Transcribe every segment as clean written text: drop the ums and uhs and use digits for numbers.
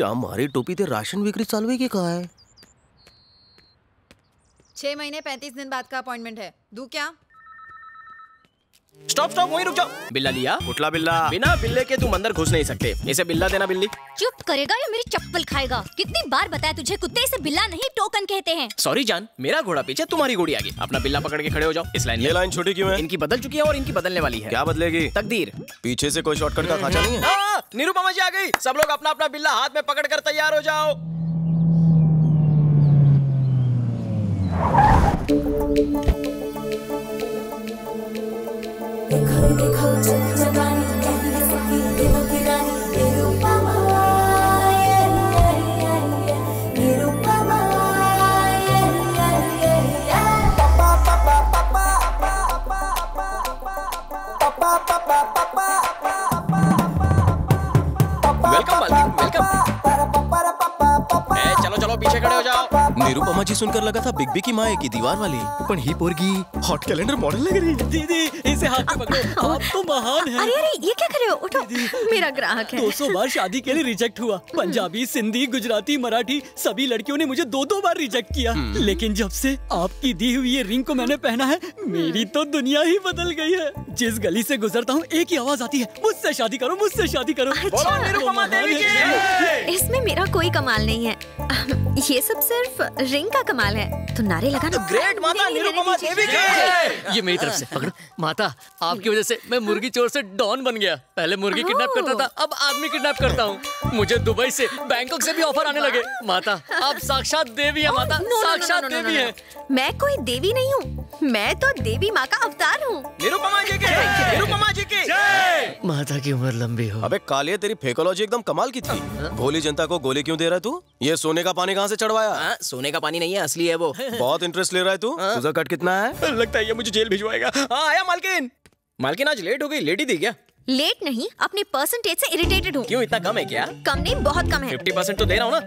चा मारी टोपी ते राशन विक्री चालवे की कहा है। 6 महीने 35 दिन बाद का अपॉइंटमेंट है, दू क्या? स्टॉप स्टॉप, वहीं रुक जाओ। बिल्ला लिया? उठला बिल्ला। बिना बिल्ले के तुम अंदर घुस नहीं सकते, इसे बिल्ला देना। बिल्ली चुप करेगा या मेरी चप्पल खाएगा? कितनी बार बताया तुझे, कुत्ते इसे बिल्ला नहीं टोकन कहते हैं। सॉरी जान, मेरा घोड़ा पीछे तुम्हारी घोड़ी आगे। अपना बिल्ला पकड़ के खड़े हो जाओ। इस लाइन, ये लाइन छोटी क्यों है? इनकी बदल चुकी है और इनकी बदलने वाली है। क्या बदलेगी? तकदीर। पीछे से कोई शॉर्टकट का खाचा नहीं है? निरुपमा जी आ गई। सब लोग अपना अपना बिल्ला हाथ में पकड़ कर तैयार हो जाओ। देखो देखो जगजगानी तेरी सखी देवो की रानी निरुपमा ये ये ये निरुपमा ये ये ये पापा पापा पापा पापा पापा पापा पापा पापा पापा। वेलकम मालकिन, वेलकम। ए चलो चलो पीछे खड़े हो जाओ। निरुपमा जी सुनकर लगा था बिग बी की माँ की दीवार वाली, पर ही पोरगी हॉट कैलेंडर मॉडल लग रही। दीदी इसे हाथ में पकड़ो, आप तो महान हैं। अरे अरे ये क्या कर रहे हो, उठो। मेरा ग्राहक है। 200 बार शादी के लिए रिजेक्ट हुआ। पंजाबी, सिंधी, गुजराती, मराठी सभी लड़कियों ने मुझे 2-2 बार रिजेक्ट किया, लेकिन जब से आपकी दी हुई ये रिंग को मैंने पहना है, मेरी तो दुनिया ही बदल गई है। जिस गली से गुजरता हूँ एक ही आवाज आती है, मुझसे शादी करो, मुझसे शादी करो। इसमें मेरा कोई कमाल नहीं है, ये सब सिर्फ रिंग का कमाल है। तो नारे लगाना। ग्रेट माता निरुपमा देवी की। ये मेरी तरफ से पकड़। माता आपकी वजह से मैं मुर्गी चोर से डॉन बन गया। पहले मुर्गी किडनैप करता था, अब आदमी किडनैप करता हूँ। मुझे दुबई से, बैंकॉक से भी ऑफर आने लगे। माता आप साक्षात देवी है। माता साक्षात देवी है। मैं कोई देवी नहीं हूँ, मैं तो देवी माँ का अवतार हूँ। निरुपमा जी की, निरुपमा जी की। माता की उम्र लंबी हो। अबे कालिया तेरी फेकोलॉजी एकदम कमाल की थी। भोली जनता को गोली क्यों दे रहा है तू? ये सोने का पानी कहाँ से चढ़वाया? सोने का पानी नहीं है, असली है वो। बहुत इंटरेस्ट ले रहा है तू। तुझा कट कितना है? लगता है ये मुझे जेल भिजवाएगा। आया मालकिन। मालकिन आज लेट हो गई, लेट ही थी क्या? लेट नहीं, अपने परसेंटेज से इरिटेटेड हूँ। क्यों इतना कम है क्या? कम नहीं, बहुत कम है। 50% तो दे रहा हूँ ना।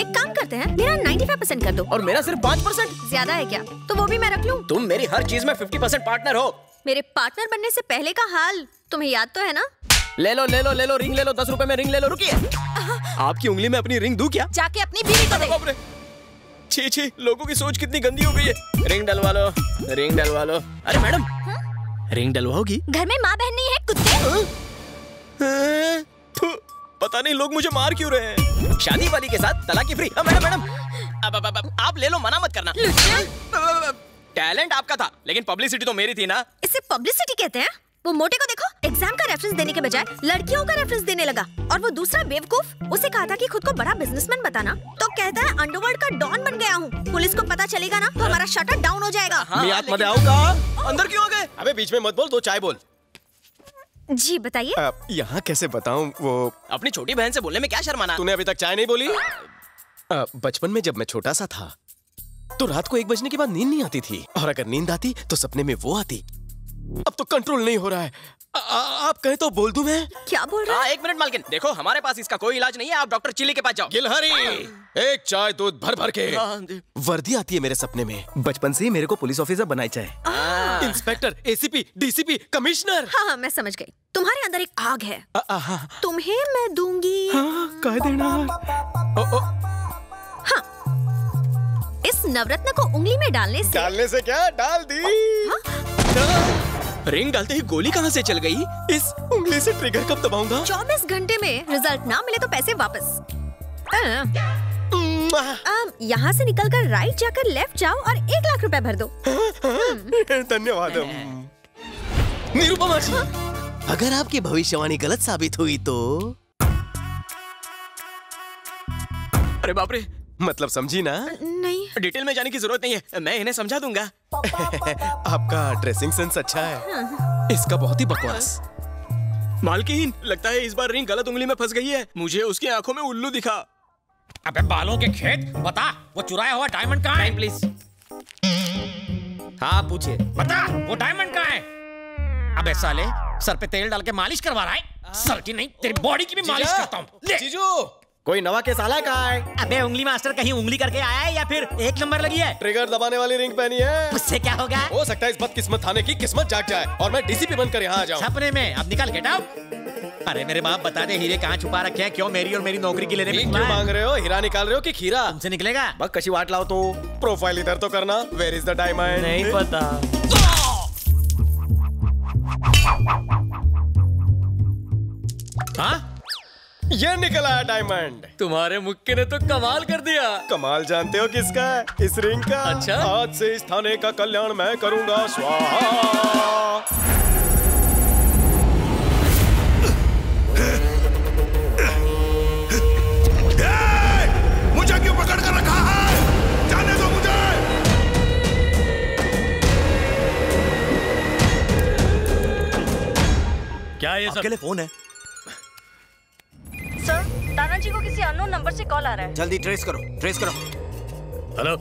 एक काम करते हैं, मेरा 95% कर दो। और मेरा सिर्फ 5%? ज्यादा है क्या? तो वो भी मैं रख लूँ। तुम मेरी हर चीज में 50% पार्टनर हो। मेरे पार्टनर बनने से पहले का हाल तुम्हें याद तो है ना? ले लो ले लो ले लो, रिंग ले लो। 10 रुपए में रिंग ले लो। रुकिए, आपकी उंगली में अपनी रिंग दूं क्या? जाके अपनी बीवी को दे। छी छी, लोगों की सोच कितनी गंदी हो गई है। रिंग डलवा लो, रिंग डलवा लो। अरे मैडम रिंग डलवाओगी? घर में माँ बहन नहीं है कुत्ते? पता नहीं लोग मुझे मार क्यों रहे हैं। शादी वाली के साथ तलाकी फ्री। मैडम मैडम अब आप ले लो, मना मत करना। टैलेंट आपका था लेकिन पब्लिसिटी तो मेरी थी ना। इसे पब्लिसिटी कहते हैं। वो मोटे को देखो, एग्जाम का रेफरेंस देने के बजाय लड़कियों का रेफरेंस देने लगा। और वो दूसरा बेवकूफ, उसे कहा था कि खुद को बड़ा बिजनेसमैन बताना, तो कहता है अंडरवर्ल्ड का डॉन बन गया हूँ। पुलिस को पता चलेगा ना तो हमारा शटर डाउन हो जाएगा। मैं याद मत आऊंगा। अंदर क्यों आ गए? अबे बीच में मत बोल, दो चाय बोल। जी बताइए। यहाँ कैसे बताऊँ? वो अपनी छोटी बहन से बोलने में क्या शर्माना? तूने अभी तक चाय नहीं बोली। बचपन में जब मैं छोटा सा था तो रात को 1 बजने के बाद नींद नहीं आती थी, और अगर नींद आती तो सपने में वो आती। अब तो कंट्रोल नहीं हो रहा है। आप कहे तो बोल दूं मैं? क्या बोल रहा है? 1 मिनट मालकिन, देखो हमारे पास इसका कोई इलाज नहीं है, आप डॉक्टर चिली के पास जाओ। गिलहरी, एक चाय दूध भर भर के। वर्दी आती है मेरे सपने में। बचपन से ही मेरे को पुलिस ऑफिसर बनाई चाहे। Inspector, ACP, DCP, commissioner. हाँ मैं समझ गई, तुम्हारे अंदर एक आग है। तुम्हें मैं दूंगी। कह देना। इस नवरत्न को उंगली में डालने से क्या डाल दी? रिंग डालते ही गोली कहाँ से चल गई? इस उंगली से ट्रिगर कब दबाऊंगा? 24 घंटे में रिजल्ट ना मिले तो पैसे वापस। यहाँ से निकलकर राइट जाकर लेफ्ट जाओ और 1 लाख रुपए भर दो। धन्यवाद निरुपमा जी। अगर आपकी भविष्यवाणी गलत साबित हुई तो? अरे बाप रे, मतलब समझी ना? नहीं, डिटेल में जाने की जरूरत नहीं है, मैं इन्हें समझा दूंगा। आपका ड्रेसिंग सेंस अच्छा है, इसका बहुत ही बकवास। मालकिन लगता है इस बार रिंग गलत उंगली में फंस गई है। मुझे उसकी आंखों में उल्लू दिखा। अबे बालों के खेत, बता वो चुराया हुआ डायमंड कहाँ है? प्लीज। हाँ पूछिए। बता वो डायमंड कहाँ है? अबे साले सर पे तेल डाल के मालिश करवा रहा है। सर की नहीं, तेरी बॉडी की भी मालिश करता हूँ। कोई नवा केस आला कहाँ है? अबे उंगली मास्टर कहीं उंगली करके आया है या फिर 1 नंबर लगी है? ट्रिगर दबाने वाली रिंग पहनी है, उससे क्या होगा? हो सकता है इस बदकिस्मत थाने की किस्मत जाग जाए और मैं डीसीपी बनकर यहाँ आ जाऊँ। सपने में। अब निकल, गेट आउट। अरे मेरे बाप बता दे हीरे कहाँ छुपा रखे हैं, क्यों मेरी और मेरी नौकरी की लेने में क्यों मांग रहे हो? हीरा निकाल रहे हो कि खीरा? तुमसे निकलेगा बक कशी वाट लाओ तो प्रोफाइल इधर तो करना। Where is the diamond? नहीं पता। हाँ ये निकला है डायमंड। तुम्हारे मुक्के ने तो कमाल कर दिया। कमाल जानते हो किसका? इस रिंग का। अच्छा? आज से इस थाने का कल्याण मैं करूंगा स्वाहा। क्या ये सब फोन है? सर, दानाजी को किसी अननोन नंबर से कॉल आ रहा है। जल्दी ट्रेस करो, ट्रेस करो। हेलो,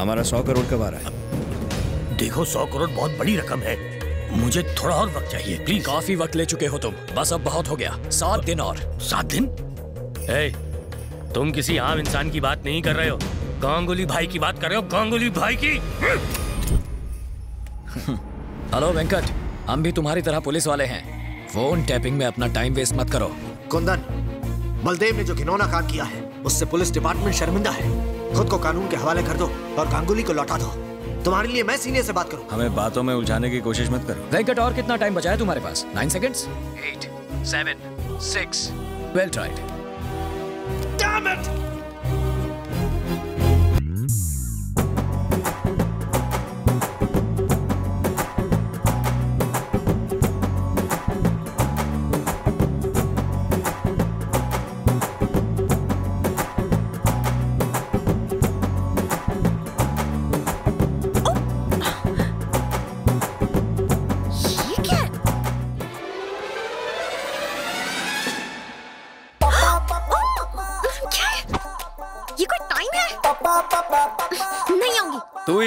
हमारा 100 करोड़ कब आ रहा है? देखो 100 करोड़ बहुत बड़ी रकम है, मुझे थोड़ा और वक्त चाहिए प्लीज। काफी वक्त ले चुके हो तुम, बस अब बहुत हो गया। 7 दिन और। 7 दिन? ए, तुम किसी आम इंसान की बात नहीं कर रहे हो, गांगुली भाई की बात कर रहे हो, गांगुली भाई की। हेलो वेंकट, हम भी तुम्हारी तरह पुलिस वाले हैं। फोन टैपिंग में अपना टाइम वेस्ट मत करो। कुंदन, बलदेव ने जो घिनौना काम किया है उससे पुलिस डिपार्टमेंट शर्मिंदा है। खुद को कानून के हवाले कर दो और गांगुली को लौटा दो। तुम्हारे लिए मैं सीनियर से बात करूं। हमें बातों में उलझाने की कोशिश मत करो। वेंकट और कितना टाइम बचा है तुम्हारे पास? 9 seconds. 8, 7, 6। Well tried. Damn it!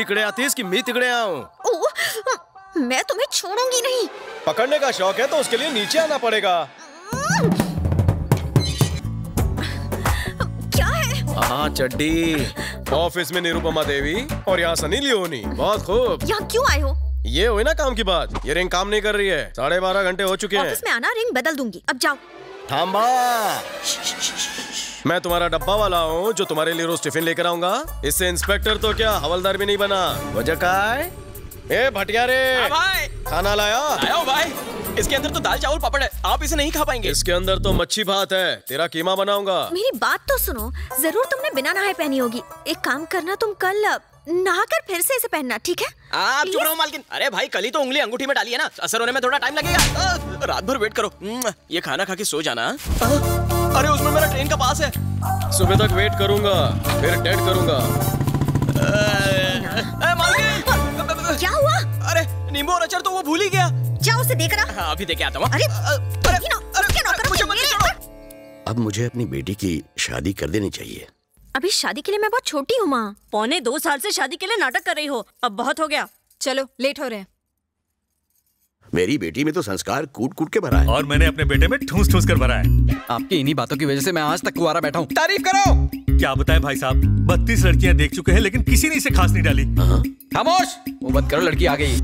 इकड़े आती है कि मैं तिकड़े आऊं? मैं तुम्हें छोड़ूंगी नहीं। पकड़ने का शौक है तो उसके लिए नीचे आना पड़ेगा। क्या है? हाँ चड्डी, ऑफिस में निरुपमा देवी और यहाँ सनी लियोनी। बहुत खूब। यहाँ क्यों आए हो? ये हुई ना काम की बात। ये रिंग काम नहीं कर रही है, 12:30 घंटे हो चुके हैं। ऑफिस में आना, रिंग बदल दूंगी। अब जाओ। थांबा, मैं तुम्हारा डब्बा वाला हूँ जो तुम्हारे लिए रोज टिफिन लेकर आऊंगा। इससे इंस्पेक्टर तो क्या हवलदार भी नहीं बना। वजह का है? ए भटियारे, खाना लाया? लाया भाई। इसके अंदर तो दाल चावल पापड़ है, आप इसे नहीं खा पाएंगे। इसके अंदर तो मच्छी भात है, तेरा कीमा बनाऊंगा। मेरी बात तो सुनो, जरूर तुमने बिना नहाए पहनी होगी। एक काम करना, तुम कल नहाकर फिर से इसे पहनना, ठीक है? आप चुप रहो मालकिन। अरे भाई कल ही तो उंगली अंगूठी में डाली है ना, असर होने में थोड़ा टाइम लगेगा। रात भर वेट करो, ये खाना खा के सो जाना। अरे उसमें मेरा ट्रेन का पास है। सुबह तक वेट करूंगा, फिर डेट करूंगा। मालकिन क्या हुआ? अरे नींबू और अचार तो वो भूल ही गया। जाओ उसे देख रहा, अभी देख के आता हूँ। अब मुझे अपनी बेटी की शादी कर देनी चाहिए। अभी शादी के लिए मैं बहुत छोटी हूँ माँ। 2.25 साल से शादी के लिए नाटक कर रही हो, अब बहुत हो गया। चलो लेट हो रहे हैं। मेरी बेटी में तो संस्कार कूट कूट के भरा है और मैंने अपने बेटे में ठूस ठूस कर भरा है। आपकी इन्हीं बातों की वजह से मैं आज तक कुंवारा बैठा हूँ। तारीफ करो। क्या बताएं भाई साहब, 32 लड़कियाँ देख चुके हैं लेकिन किसी ने इसे खास नहीं डाली। खामोश, वो मत करो, लड़की आ गई।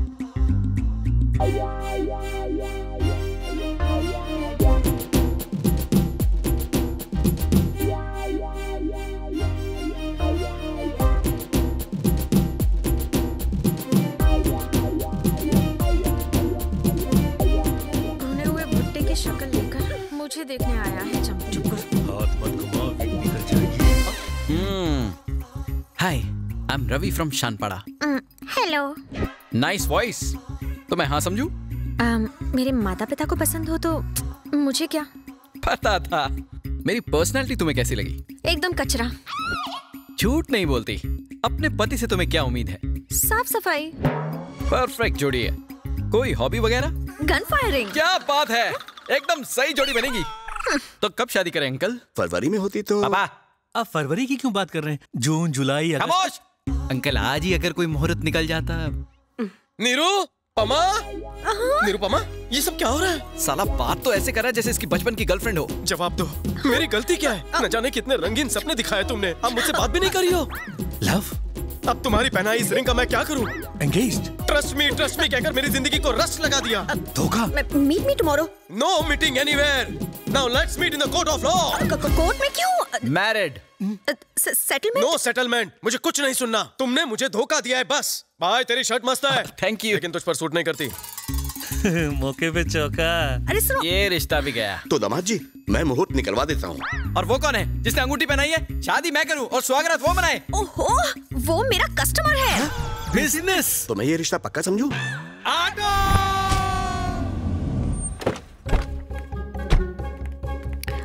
शक्ल लेकर मुझे देखने आया है। चुप करो, हाथ मत घुमाओ, निकल जाएगी। Hi, I am Ravi from Shanpada. Hello. Nice voice. तो मैं हाँ समझू? मेरे माता पिता को पसंद हो तो मुझे क्या? पता था। मेरी पर्सनालिटी तुम्हें कैसी लगी? एकदम कचरा। झूठ नहीं बोलती। अपने पति से तुम्हें क्या उम्मीद है? साफ सफाई। परफेक्ट जोड़ी है। कोई हॉबी वगैरह? Gun firing. क्या बात है, एकदम सही जोड़ी बनेगी। तो कब शादी करें अंकल? फरवरी में होती तो। पापा, अब फरवरी की क्यों बात कर रहे हैं? जून जुलाई अगर... खामोश अंकल, आज ही अगर कोई मुहूर्त निकल जाता। निरुपमा, निरुपमा ये सब क्या हो रहा है? साला बात तो ऐसे कर रहा है जैसे इसकी बचपन की गर्लफ्रेंड हो। जवाब दो, मेरी गलती क्या है? न जाने कितने रंगीन सपने दिखाए तुमने, अब मुझसे बात भी नहीं करी हो। लव अब तुम्हारी पहनाई इस रिंग का मैं क्या करूं? Engaged? Trust me कहकर मेरी जिंदगी को रस लगा दिया। धोखा? Meet me tomorrow. No meeting anywhere. Now let's meet in the court of law. Court में क्यों? Married. Settlement? No settlement. मुझे कुछ नहीं सुनना। तुमने मुझे धोखा दिया है बस। भाई तेरी शर्ट मस्त है। Thank you. लेकिन तुझ पर सूट नहीं करती। मौके पे चौका। अरे सुनो, ये रिश्ता भी गया। तो दामाद जी मैं मुहूर्त निकलवा देता हूँ। और वो कौन है जिसने अंगूठी पहनाई है? शादी मैं करूँ और स्वागत वो बनाए। ओहो, वो मेरा कस्टमर है। बिजनेस। तो मैं ये रिश्ता पक्का समझूँ?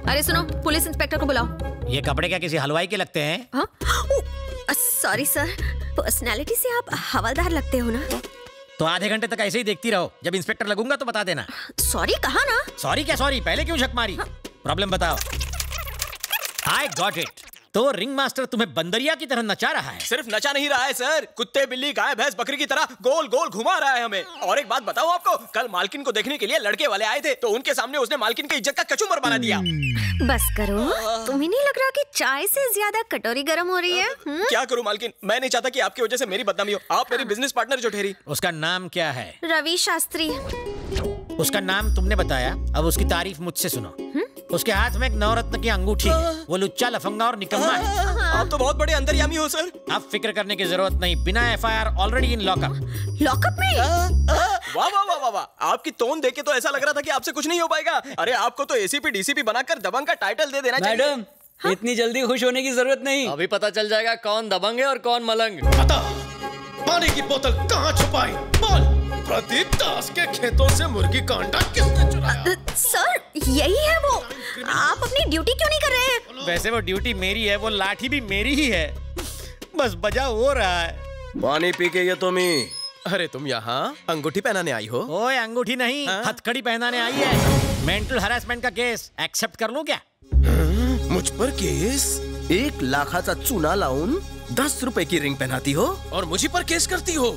अरे सुनो, पुलिस इंस्पेक्टर को बुलाओ। ये कपड़े क्या किसी हलवाई के लगते हैं? सॉरी सर, पर्सनैलिटी से आप हवालदार लगते हो ना। तो आधे घंटे तक ऐसे ही देखती रहो, जब इंस्पेक्टर लगूंगा तो बता देना। सॉरी कहा ना। सॉरी क्या सॉरी, पहले क्यों झक मारी? प्रॉब्लम बताओ। I got it. तो रिंग मास्टर तुम्हें बंदरिया की तरह नचा रहा है। सिर्फ नचा नहीं रहा है सर, कुत्ते बिल्ली गाय भैंस बकरी की तरह गोल गोल घुमा रहा है हमें। और एक बात बताओ आपको, कल मालकिन को देखने के लिए लड़के वाले आए थे, तो उनके सामने उसने मालकिन की इज्जत का कचूमर बना दिया। बस करो, तुम्हें नहीं लग रहा कि चाय से ज्यादा कटोरी गर्म हो रही है? क्या करूँ मालकिन, मैं नहीं चाहता कि आपकी वजह से मेरी बदनामी हो। आप मेरी बिजनेस पार्टनर जो ठहरी, उसका नाम क्या है? रवि शास्त्री। उसका नाम तुमने बताया, अब उसकी तारीफ मुझसे सुनो। उसके हाथ में एक नवरत्न की अंगूठी है, वो लुच्चा लफंगा और निकम्मा है। आप तो बहुत बड़े अंतर्यामी हो सर। आप फिक्र करने की जरूरत नहीं, बिना FIR already in lockup. Lockup में? वाह वाह वाह वाह, आपकी टोन देख के तो ऐसा लग रहा था कि आपसे कुछ नहीं हो पाएगा। अरे आपको तो एसीपी डीसीपी बनाकर दबंग का टाइटल दे देना चाहिए। मैडम इतनी जल्दी खुश होने की जरूरत नहीं, अभी पता चल जाएगा कौन दबंग है और कौन मलंग। पानी की बोतल कहाँ छुपाई? प्रदीप दास के खेतों से मुर्गी का अंडा किसने चुराया? सर यही है वो। आप अपनी ड्यूटी क्यों नहीं कर रहे हैं? वैसे वो ड्यूटी मेरी है, वो लाठी भी मेरी ही है, बस बजा हो रहा है। पानी पी के ये तुम्ही। अरे तुम यहाँ अंगूठी पहनाने आई हो? ओए अंगूठी नहीं, हथकड़ी पहनाने आई है। मेंटल हरासमेंट का केस एक्सेप्ट कर लूं क्या? मुझ पर केस? 1 लाखाचा चुना लावून 10 रुपए की रिंग पहनाती हो और मुझे पर केस करती हो?